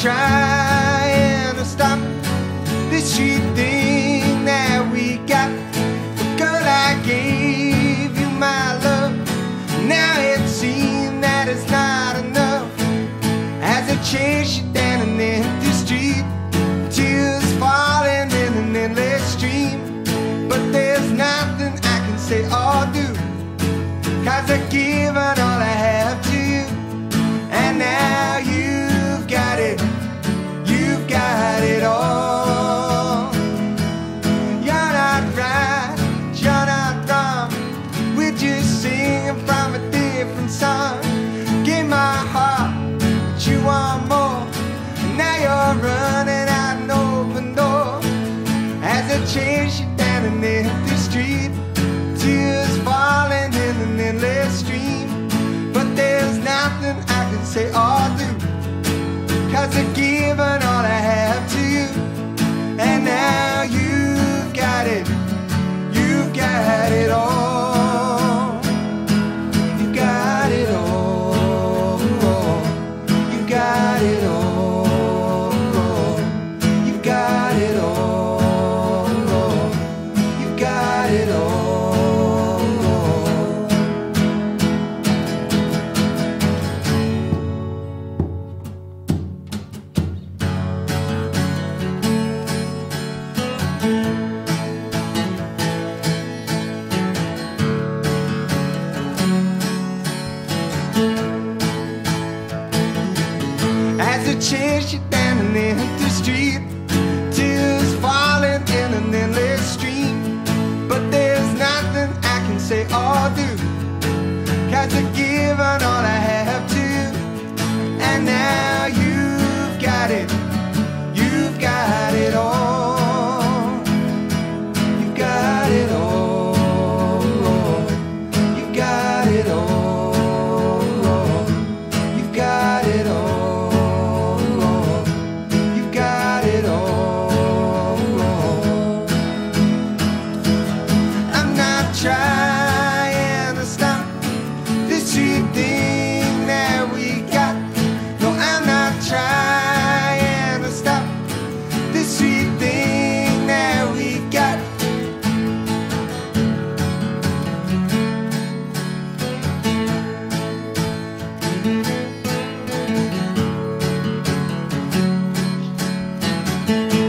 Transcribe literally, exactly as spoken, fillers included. trying to stop this cheap thing that we got. But girl, I gave you my love, now it seems that it's not enough. As I chase you down an empty street, tears falling in an endless stream. But there's nothing I can say or do, 'cause I've given all I have to you. And now you've got it, you've got it all. You're not right, you're not wrong, we're just singing from a different song. Give my heart, but you want more, and now you're running out an open door. As I chase you down an empty street, tears falling in an endless stream. But there's nothing I can say or do, 'cause I've given all I have to you. And now you've got it, you've got it all. You've got it all, you've got it all. You've got it all, you've got it all. As I chase you down an empty street, tears falling in an endless stream. But there's nothing I can say or do, 'cause I've given all I have to. And now you've got it, you've got it all. You've got it all, you've got it all. You've got it all. Trying to stop this cheap thing that we got. No, I'm not trying to stop this cheap thing that we got. Mm-hmm.